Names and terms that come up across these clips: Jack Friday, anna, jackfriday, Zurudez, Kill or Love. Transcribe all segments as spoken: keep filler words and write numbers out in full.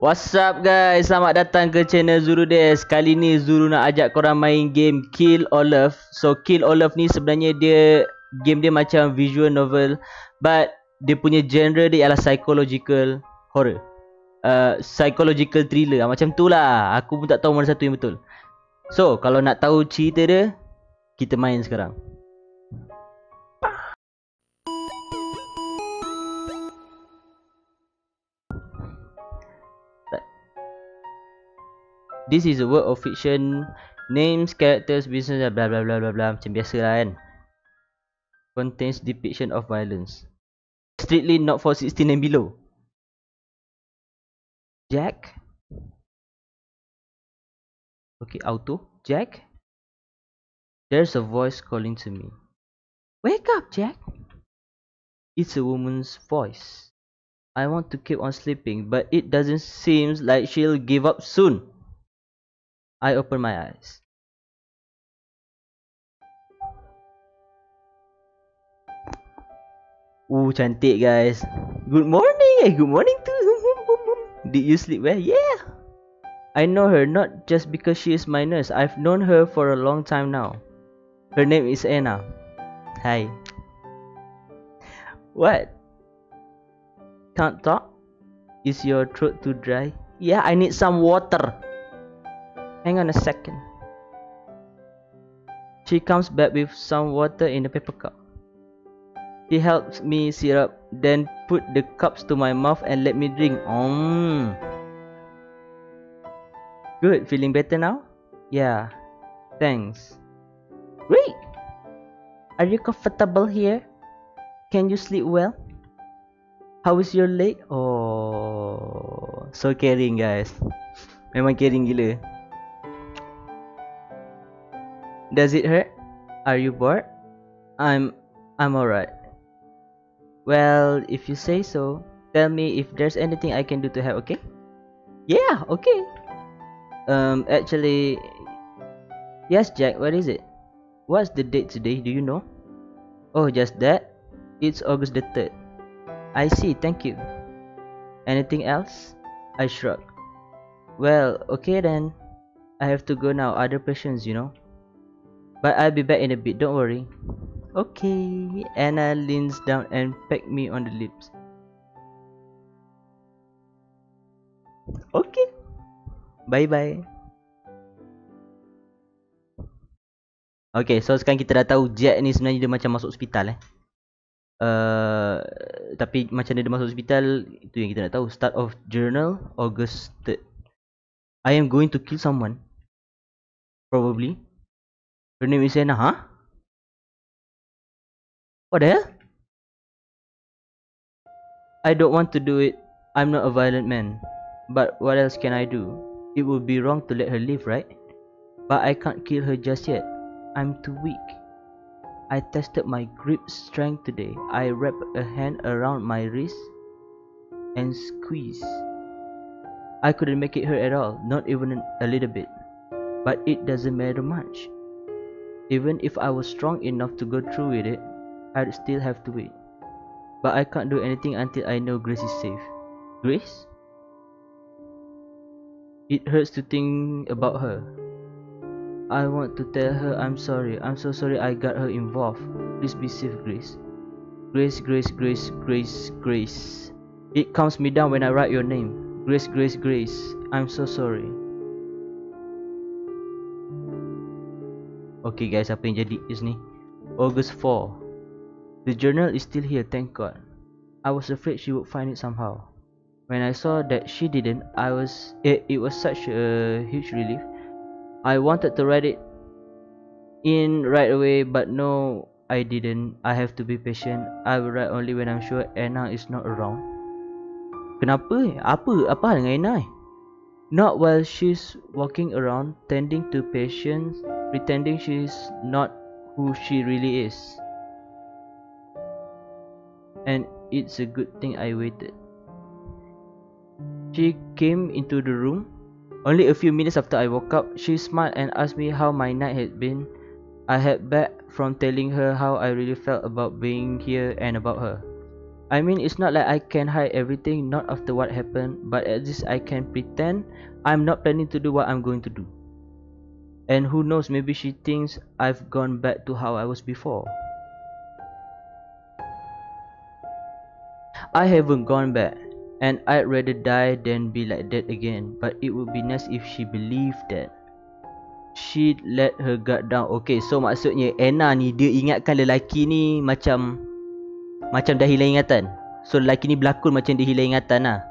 What's up guys, selamat datang ke channel Zurudez. Kali ni Zuru nak ajak korang main game Kill or Love. So Kill or Love ni sebenarnya dia, game dia macam visual novel, but dia punya genre dia ialah psychological horror, uh, psychological thriller, macam tu lah. Aku pun tak tahu mana satu yang betul. So kalau nak tahu cerita dia, kita main sekarang. This is a work of fiction. Names, characters, business, blah blah blah blah blah. Macam biasa lah kan. Contains depiction of violence. Strictly not for sixteen and below. Jack. Okay, auto. Jack. There's a voice calling to me. Wake up, Jack. It's a woman's voice. I want to keep on sleeping, but it doesn't seem like she'll give up soon. I open my eyes. Ooh, cantik guys. Good morning, eh? Good morning too. Did you sleep well? Yeah. I know her not just because she is my nurse. I've known her for a long time now. Her name is Anna. Hi. What? Can't talk? Is your throat too dry? Yeah, I need some water. Hang on a second. She comes back with some water in a paper cup. She helps me sit up, then put the cups to my mouth and let me drink. Mm. Good, feeling better now? Yeah, thanks. Great! Are you comfortable here? Can you sleep well? How is your leg? Oh, so caring guys. Memang caring gila. Does it hurt? Are you bored? I'm... I'm alright. Well, if you say so. Tell me if there's anything I can do to help, okay? Yeah, okay. Um, actually... Yes, Jack, what is it? What's the date today, do you know? Oh, just that? It's August the third. I see, thank you. Anything else? I shrug. Well, okay then. I have to go now, other patients, you know. But I'll be back in a bit, don't worry. Okay. Anna leans down and pecks me on the lips. Okay. Bye-bye. Okay, so sekarang kita dah tahu Jack ni sebenarnya dia macam masuk hospital eh. Uh, tapi macam dia masuk hospital, itu yang kita nak tahu. Start of journal, August third. I am going to kill someone. Probably. Her name is Anna, huh? What the hell? I don't want to do it. I'm not a violent man. But what else can I do? It would be wrong to let her live, right? But I can't kill her just yet. I'm too weak. I tested my grip strength today. I wrap a hand around my wrist and squeeze. I couldn't make it hurt at all, not even a little bit. But it doesn't matter much. Even if I was strong enough to go through with it, I'd still have to wait. But I can't do anything until I know Grace is safe. Grace? It hurts to think about her. I want to tell her I'm sorry. I'm so sorry I got her involved. Please be safe, Grace. Grace, Grace, Grace, Grace, Grace. It calms me down when I write your name. Grace, Grace, Grace. I'm so sorry. Okay guys, apa yang jadi is ni August fourth. The journal is still here, thank God. I was afraid she would find it somehow. When I saw that she didn't, I was it, it was such a huge relief. I wanted to write it in right away, but no, I didn't. I have to be patient. I will write only when I'm sure Anna is not around. Kenapa? Apa? Apa hal dengan Anna eh? Not while she's walking around, tending to patients, pretending she's not who she really is. And it's a good thing I waited. She came into the room. Only a few minutes after I woke up, she smiled and asked me how my night had been. I had back from telling her how I really felt about being here and about her. I mean, it's not like I can hide everything, not after what happened, but at least I can pretend I'm not planning to do what I'm going to do. And who knows, maybe she thinks I've gone back to how I was before. I haven't gone back, and I'd rather die than be like that again, but it would be nice if she believed that. She let her guard down. Okay, so maksudnya Anna ni dia ingatkan lelaki ni macam macam dah hilang ingatan. So lelaki ni berlakon macam dia hilang ingatan lah.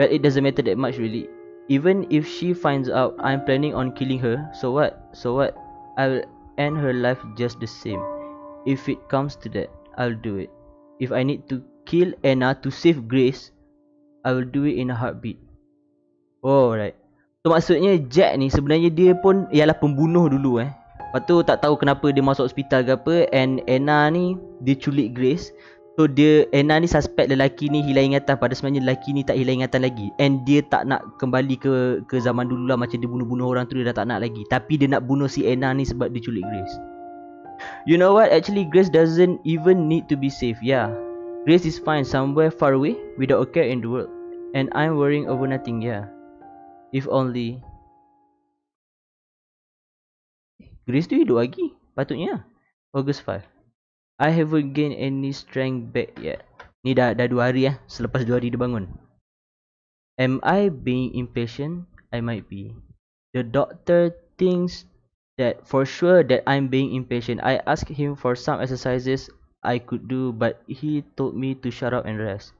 Well, it doesn't matter that much really. Even if she finds out I'm planning on killing her, so what? So what? I'll end her life just the same. If it comes to that, I'll do it. If I need to kill Anna to save Grace, I will do it in a heartbeat. Oh, right. So maksudnya Jack ni sebenarnya dia pun ialah pembunuh dulu eh. Lepas tu tak tahu kenapa dia masuk hospital ke apa, and Anna ni dia culik Grace. So dia Anna ni suspect lelaki ni hilang ingatan, pada sebenarnya lelaki ni tak hilang ingatan lagi, and dia tak nak kembali ke ke zaman dulu lah macam dia bunuh-bunuh orang tu, dia dah tak nak lagi. Tapi dia nak bunuh si Anna ni sebab dia culik Grace. You know what? Actually Grace doesn't even need to be safe. Yeah. Grace is fine somewhere far away without a care in the world, and I'm worrying over nothing. Yeah. If only. Grace tu hidup lagi patutnya. August fifth. I haven't gained any strength back yet. Ni dah dah dua hari lah. Selepas dua hari dia bangun. Am I being impatient? I might be. The doctor thinks that for sure that I'm being impatient. I asked him for some exercises I could do, but he told me to shut up and rest.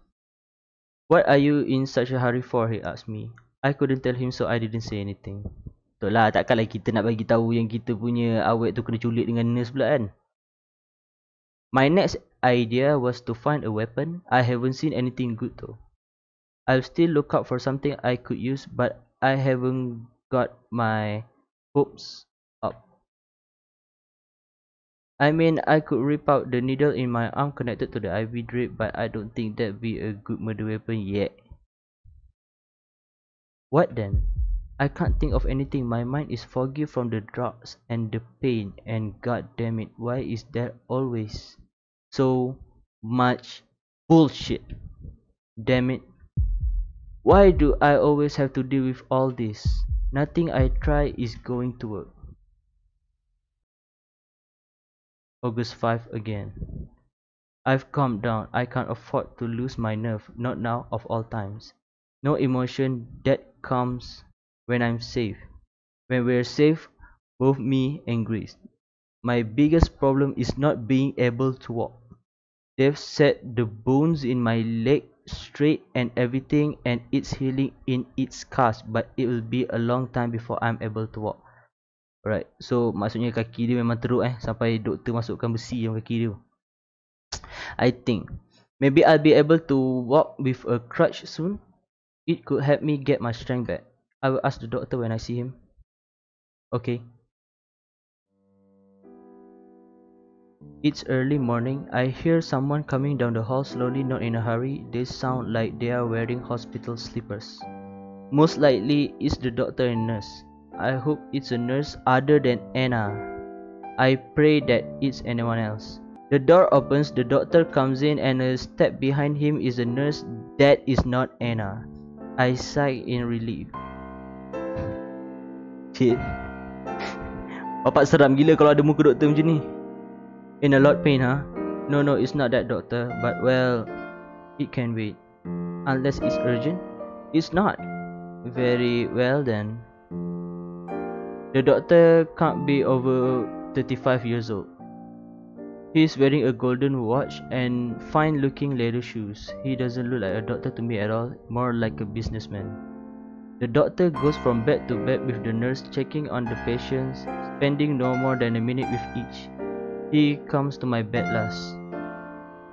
What are you in such a hurry for? He asked me. I couldn't tell him, so I didn't say anything. Betul lah, takkanlah kita nak bagi tahu yang kita punya awet tu kena culik dengan nurse pula kan. My next idea was to find a weapon. I haven't seen anything good though. I'll still look out for something I could use, but I haven't got my hopes up. I mean, I could rip out the needle in my arm connected to the I V drip, but I don't think that'd be a good murder weapon yet. What then? I can't think of anything. My mind is foggy from the drugs and the pain, and god damn it, why is there always so much bullshit? Damn it. Why do I always have to deal with all this? Nothing I try is going to work. August fifth again. I've calmed down. I can't afford to lose my nerve. Not now of all times. No emotion that comes when I'm safe. When we're safe, both me and Grace. My biggest problem is not being able to walk. They've set the bones in my leg straight and everything, and it's healing in its cast, but it will be a long time before I'm able to walk. Alright, so maksudnya kaki dia memang teruk eh, sampai doktor masukkan besi dalam kaki dia. I think maybe I'll be able to walk with a crutch soon. It could help me get my strength back. I will ask the doctor when I see him. Okay. It's early morning. I hear someone coming down the hall slowly, not in a hurry. They sound like they are wearing hospital slippers. Most likely it's the doctor and nurse. I hope it's a nurse other than Anna. I pray that it's anyone else. The door opens, the doctor comes in, and a step behind him is a nurse that is not Anna. I sigh in relief. Shit. Bapak seram gila kalau ada muka doktor macam ni. In a lot pain, huh? No, no, it's not that doctor. But well, it can wait. Unless it's urgent. It's not. Very well then. The doctor can't be over thirty-five years old. He is wearing a golden watch and fine-looking leather shoes. He doesn't look like a doctor to me at all, more like a businessman. The doctor goes from bed to bed with the nurse, checking on the patients, spending no more than a minute with each. He comes to my bed last.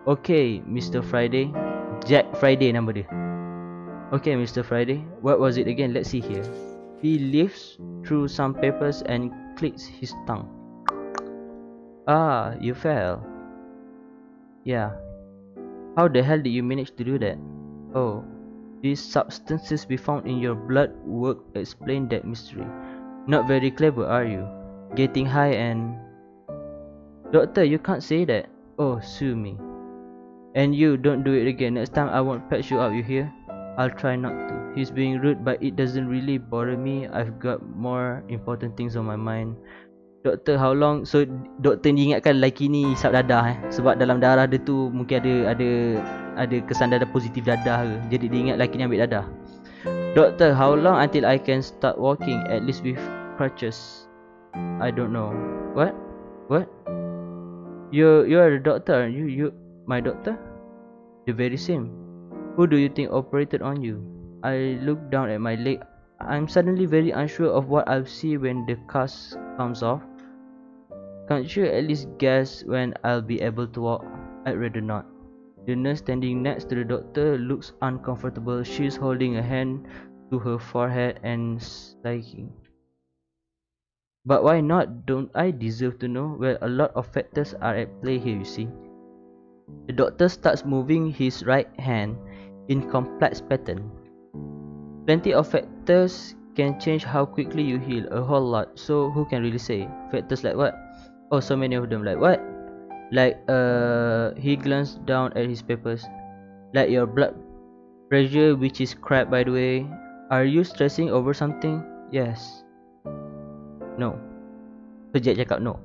Okay, Mister Friday. Jack Friday nama dia. Okay, Mister Friday. What was it again? Let's see here. He leaves through some papers and clicks his tongue. Ah, you fell. Yeah. How the hell did you manage to do that? Oh, these substances we found in your blood work explain that mystery. Not very clever, are you? Getting high and... Doctor, you can't say that. Oh, sue me. And you, don't do it again. Next time I won't patch you up, you hear? I'll try not to. He's being rude, but it doesn't really bother me. I've got more important things on my mind. Doktor, how long? So, doktor ni ingatkan lelaki ni hisap dadah eh. Sebab dalam darah dia tu mungkin ada ada ada kesan dadah positif dadah ke. Jadi dia ingat lelaki ni ambil dadah. Doctor, how long until I can start walking? At least with crutches. I don't know. What? What? You you are the doctor, aren't you? You my doctor? The very same. Who do you think operated on you? I looked down at my leg. I'm suddenly very unsure of what I'll see when the cast comes off. Can't you at least guess when I'll be able to walk? I'd rather not. The nurse standing next to the doctor looks uncomfortable. She's holding a hand to her forehead and sighing. But why not? Don't I deserve to know? Well, a lot of factors are at play here, you see. The doctor starts moving his right hand in complex pattern. Plenty of factors can change how quickly you heal, a whole lot, so who can really say? Factors like what? Oh, so many of them. Like what? Like uh he glanced down at his papers. Like your blood pressure, which is crap by the way. Are you stressing over something? Yes. No. So Jack cakap no.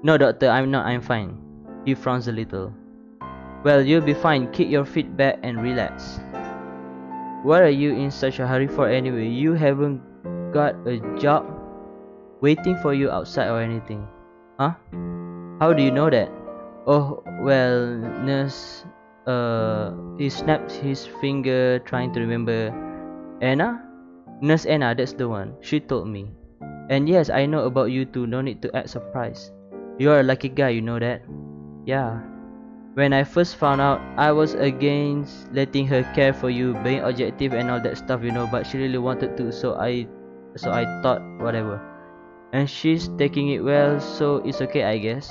No doctor, I'm not, I'm fine. He frowns a little. Well, you'll be fine. Kick your feet back and relax. What are you in such a hurry for anyway? You haven't got a job waiting for you outside or anything. Huh? How do you know that? Oh, well, nurse. Uh, he snapped his finger, trying to remember. Anna? Nurse Anna, that's the one. She told me. And yes, I know about you too. No need to act surprised. You're a lucky guy, you know that? Yeah. When I first found out, I was against letting her care for you, being objective and all that stuff, you know, but she really wanted to, so I, so I thought, whatever. And she's taking it well, so it's okay, I guess.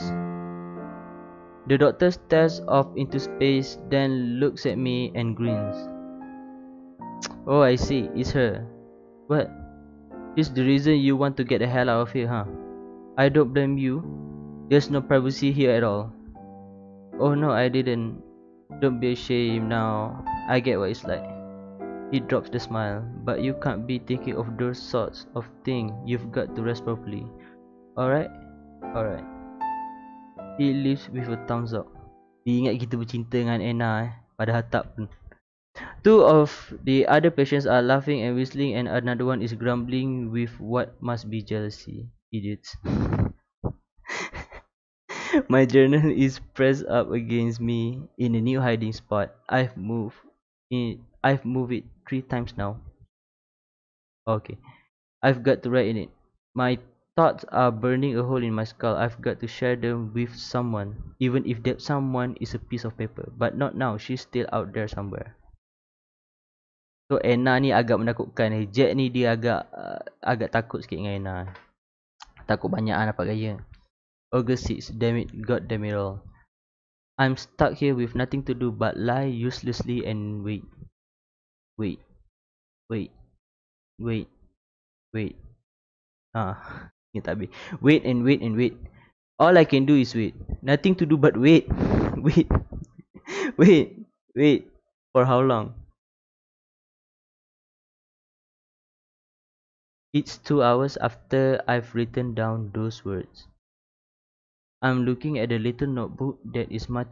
The doctor stares off into space, then looks at me and grins. Oh, I see. It's her. What? It's the reason you want to get the hell out of here, huh? I don't blame you. There's no privacy here at all. Oh no, I didn't. Don't be ashamed now. I get what it's like. He drops the smile. But you can't be thinking of those sorts of things. You've got to rest properly. Alright? Alright. He leaves with a thumbs up. Dia ingat kita bercinta dengan Anna eh. Padahal tak pun. Two of the other patients are laughing and whistling, and another one is grumbling with what must be jealousy. Idiots. My journal is pressed up against me in a new hiding spot. I've moved in. I've moved it three times now. Okay. I've got to write in it. My thoughts are burning a hole in my skull. I've got to share them with someone, even if that someone is a piece of paper. But not now. She's still out there somewhere. So Anna ni agak menakutkan eh. Jack ni dia agak uh, agak takut sikit dengan Anna. Takut banyak ah dapat gaya. August sixth. Damn it. God damn it all. I'm stuck here with nothing to do but lie uselessly and wait. Wait, wait, wait, wait. Ah, ni tak habis. Wait and wait and wait. All I can do is wait. Nothing to do but wait, wait, wait, wait. For how long? It's two hours after I've written down those words. I'm looking at the little notebook that is my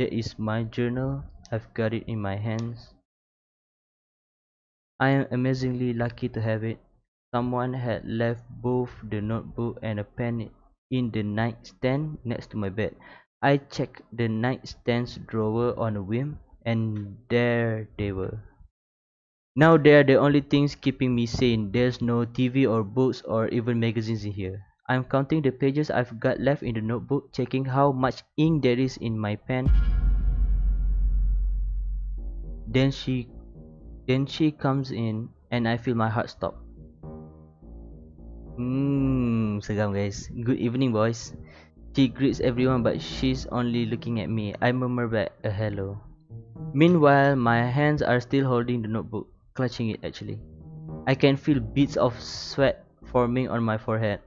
that is my journal. I've got it in my hands. I am amazingly lucky to have it. Someone had left both the notebook and a pen in the nightstand next to my bed. I checked the nightstand's drawer on a whim, and there they were. Now they are the only things keeping me sane. There's no T V or books or even magazines in here. I'm counting the pages I've got left in the notebook, checking how much ink there is in my pen. Then she Then she comes in and I feel my heart stop. Hmm, seram guys. Good evening, boys. She greets everyone, but she's only looking at me. I murmur back a hello. Meanwhile, my hands are still holding the notebook, clutching it actually. I can feel beads of sweat forming on my forehead.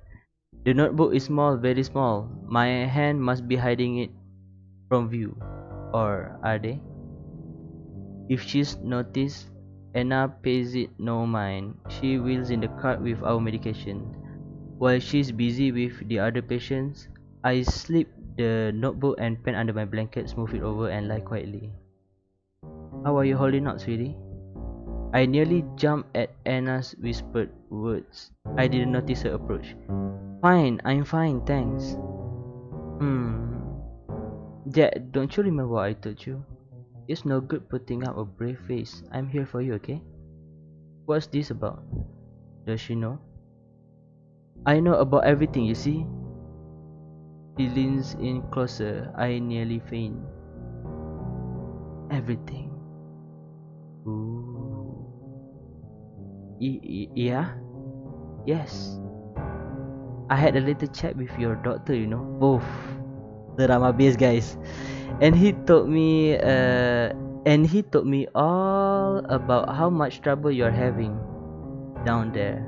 The notebook is small, very small. My hand must be hiding it from view. Or are they? If she's noticed, Anna pays it no mind. She wheels in the cart with our medication. While she's busy with the other patients, I slip the notebook and pen under my blanket, smooth it over and lie quietly. How are you holding up, sweetie? I nearly jumped at Anna's whispered words. I didn't notice her approach. Fine, I'm fine, thanks. Hmm. Jack, don't you remember what I told you? It's no good putting up a brave face. I'm here for you, okay? What's this about? Does she know? I know about everything, you see? He leans in closer. I nearly faint. Everything. Ooh. Y y yeah? Yes. I had a little chat with your doctor, you know? Both. Drama based, guys. And he told me uh, and he told me all about how much trouble you're having down there.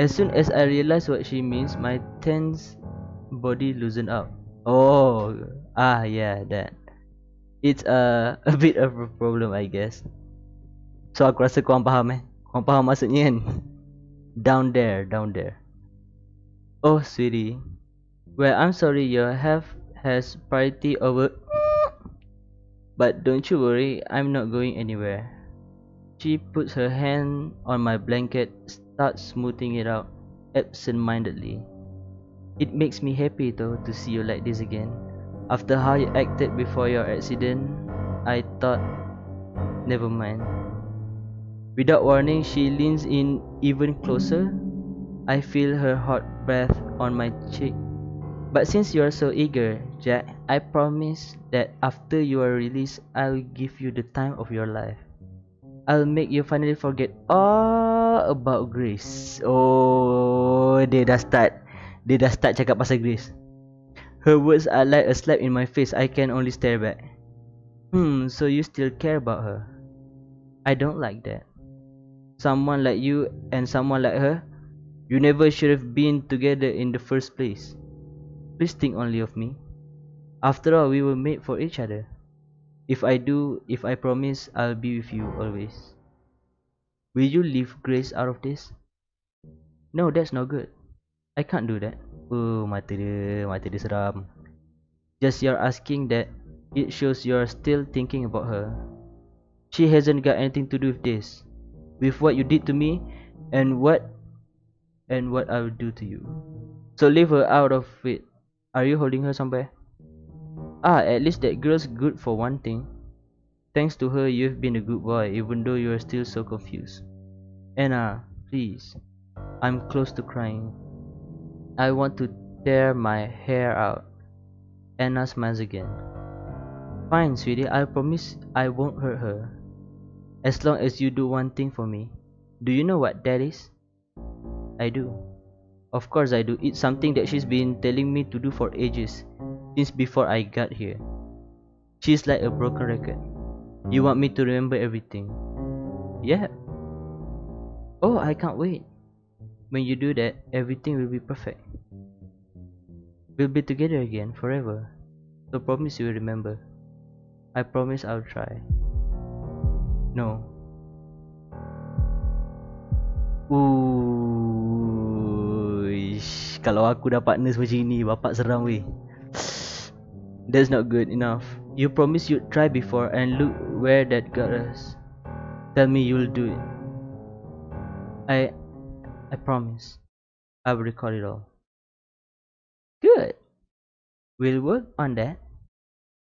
As soon as I realized what she means, my tense body loosened up. Oh, ah, yeah, that. It's uh, a bit of a problem, I guess. So aku rasa korang faham eh. Korang faham maksudnya kan? Down there, down there. Oh, sweetie. Well, I'm sorry your health has priority over, but don't you worry, I'm not going anywhere. She puts her hand on my blanket, starts smoothing it out absent-mindedly. It makes me happy though to see you like this again. After how you acted before your accident, I thought, never mind. Without warning, she leans in even closer. I feel her hot breath on my cheek. But since you are so eager, Jack, I promise that after you are released, I'll give you the time of your life. I'll make you finally forget all about Grace. Oh, dia dah start. Dia dah start cakap pasal Grace. Her words are like a slap in my face. I can only stare back. Hmm, so you still care about her? I don't like that. Someone like you and someone like her, you never should have been together in the first place. Please think only of me. After all, we were made for each other. If I do, if I promise, I'll be with you always. Will you leave Grace out of this? No, that's no good. I can't do that. Oh, mata dia, mata dia seram. Just your asking that, it shows you're still thinking about her. She hasn't got anything to do with this, with what you did to me, and what, and what I will do to you. So leave her out of it. Are you holding her somewhere? Ah, at least that girl's good for one thing. Thanks to her, you've been a good boy, even though you're still so confused. Anna, please. I'm close to crying. I want to tear my hair out. Anna smiles again. Fine, sweetie, I promise I won't hurt her. As long as you do one thing for me. Do you know what that is? I do. Of course I do. It's something that she's been telling me to do for ages. Since before I got here. She's like a broken record. You want me to remember everything? Yeah. Oh, I can't wait. When you do that, everything will be perfect. We'll be together again forever. So promise you will remember. I promise I'll try. No. Ooh, kalau aku dah partner macam ni, bapak seram weh. That's not good enough. You promised you'd try before, and look where that got us. Tell me you'll do it. I I promise. I will record it all. Good. We'll work on that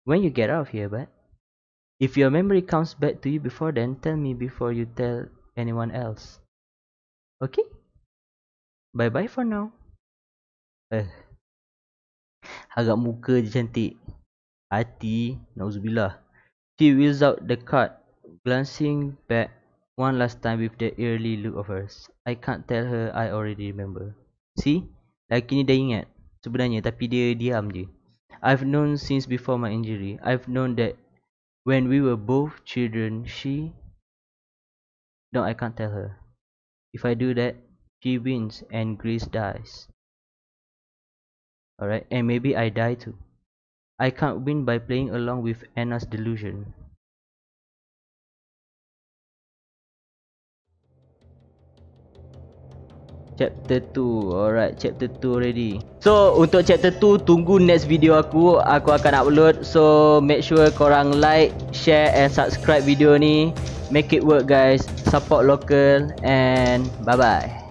when you get out of here, but if your memory comes back to you before then, tell me before you tell anyone else. Okay? Bye bye for now. Uh. Agak muka je cantik. Hati, nauzubillah. She wheels out the cart, glancing back one last time with the eerie look of hers. I can't tell her I already remember. See, lelaki ni dah ingat sebenarnya, tapi dia diam je. I've known since before my injury. I've known that when we were both children, she... No, I can't tell her. If I do that, she wins and Grace dies. Alright, and maybe I die too. I can't win by playing along with Anna's delusion. Chapter two. Alright, chapter two already. So untuk chapter two, tunggu next video aku. Aku akan upload. So make sure korang like, share and subscribe video ni. Make it work guys. Support local. And bye bye.